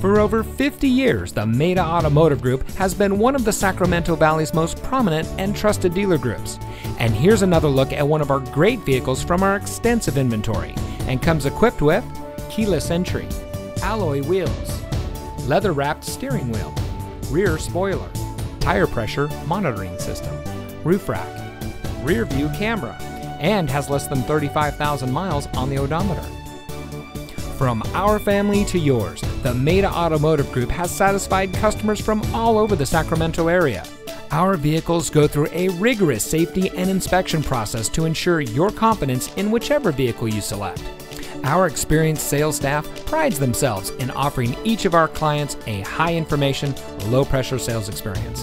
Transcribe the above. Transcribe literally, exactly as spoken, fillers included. For over fifty years, the Maita Automotive Group has been one of the Sacramento Valley's most prominent and trusted dealer groups. And here's another look at one of our great vehicles from our extensive inventory, and comes equipped with keyless entry, alloy wheels, leather-wrapped steering wheel, rear spoiler, tire pressure monitoring system, roof rack, rear view camera, and has less than thirty-five thousand miles on the odometer. From our family to yours, the Maita Automotive Group has satisfied customers from all over the Sacramento area. Our vehicles go through a rigorous safety and inspection process to ensure your confidence in whichever vehicle you select. Our experienced sales staff prides themselves in offering each of our clients a high information, low pressure sales experience.